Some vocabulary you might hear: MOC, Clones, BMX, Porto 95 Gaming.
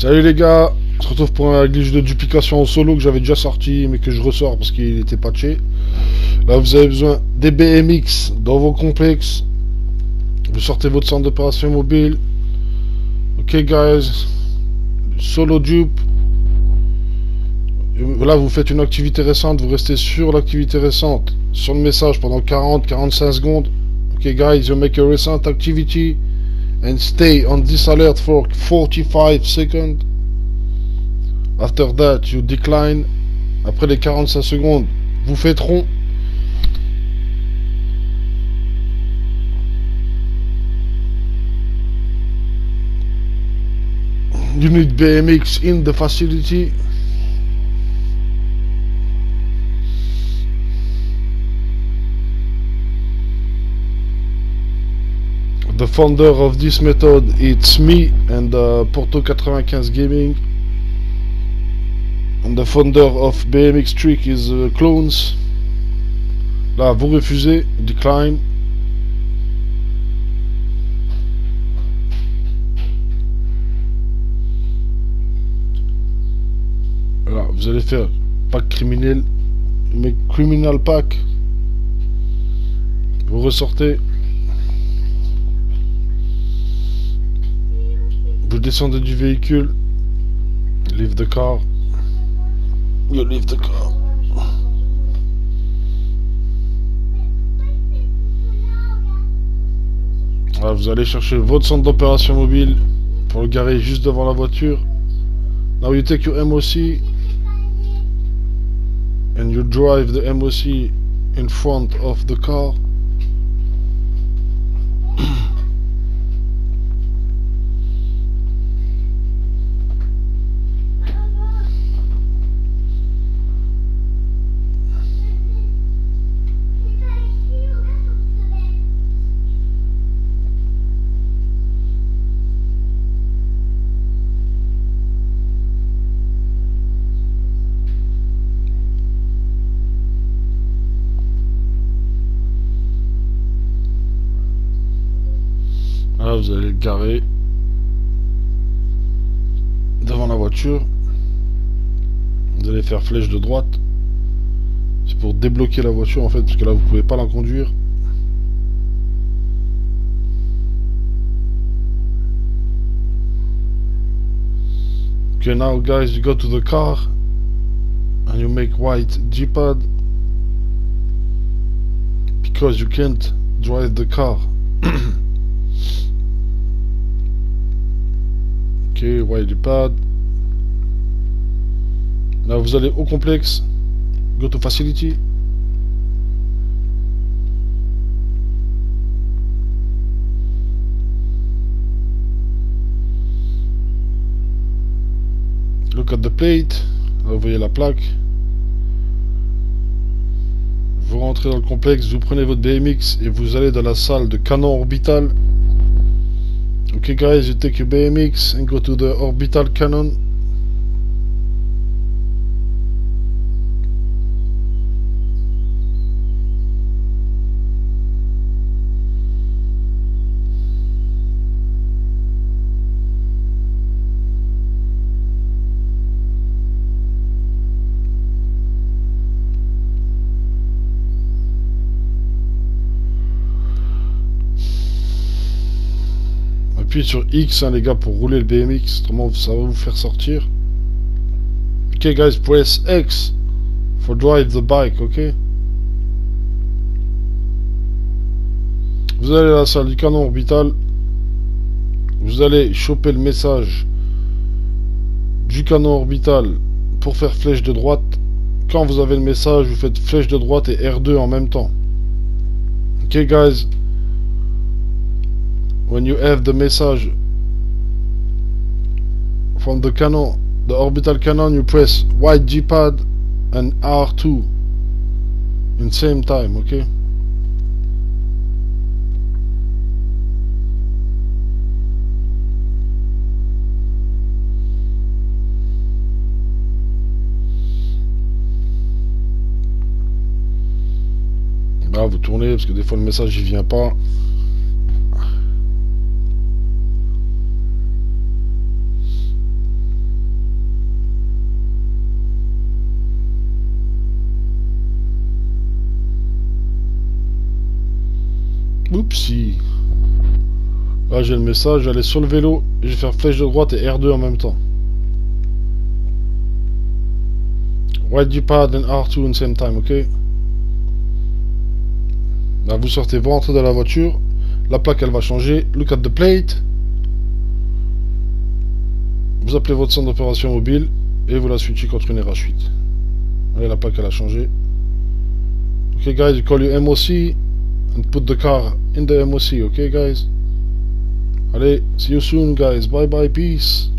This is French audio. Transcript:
Salut les gars, on se retrouve pour un glitch de duplication en solo que j'avais déjà sorti mais que je ressors parce qu'il était patché. Là vous avez besoin des BMX dans vos complexes. Vous sortez votre centre d'opération mobile. Ok guys, solo dupe. Là vous faites une activité récente, vous restez sur l'activité récente, sur le message pendant 40-45 secondes. Ok guys, you make a recent activity and stay on this alert for 45 seconds. After that, you decline. Après les 45 secondes, vous faites rond. You need BMX in the facility. The founder of this method, it's me and Porto 95 Gaming. And the founder of BMX Trick is Clones. Là, vous refusez, decline. Là, vous allez faire pack criminel, mais criminal pack. Vous ressortez. Vous descendez du véhicule, leave the car, you leave the car. Alors vous allez chercher votre centre d'opération mobile pour le garer juste devant la voiture. Now you take your MOC and you drive the MOC in front of the car. Là, vous allez le garer devant la voiture. Vous allez faire flèche de droite. C'est pour débloquer la voiture en fait, parce que là vous pouvez pas la conduire. Ok, now guys, you go to the car and you make white G-pad because you can't drive the car. Ok, Wildpad. Là vous allez au complexe, go to facility. Look at the plate. Là, vous voyez la plaque. Vous rentrez dans le complexe, vous prenez votre BMX et vous allez dans la salle de canon orbital. Ok guys, you take your BMX and go to the orbital cannon. Appuyez sur X hein, les gars, pour rouler le BMX, autrement ça va vous faire sortir. Ok guys, press X for drive the bike. Ok, vous allez à la salle du canon orbital, vous allez choper le message du canon orbital pour faire flèche de droite. Quand vous avez le message, vous faites flèche de droite et R2 en même temps. Ok guys, when you have the message from the cannon, the orbital cannon, you press white G-pad and R2 in same time, okay? Là, vous tournez parce que des fois le message il vient pas. psy. Là j'ai le message, je vais aller sur le vélo, et je vais faire flèche de droite et R2 en même temps. Right du pad and R2 in same time, ok. Là vous sortez, vous rentrez dans la voiture, la plaque elle va changer, look at the plate. Vous appelez votre centre d'opération mobile et vous la switchez contre une RH8. Allez, la plaque elle a changé. Ok guys, you call your MOC and put the car in the MOC, ok guys. Allez, see you soon guys, bye bye, peace.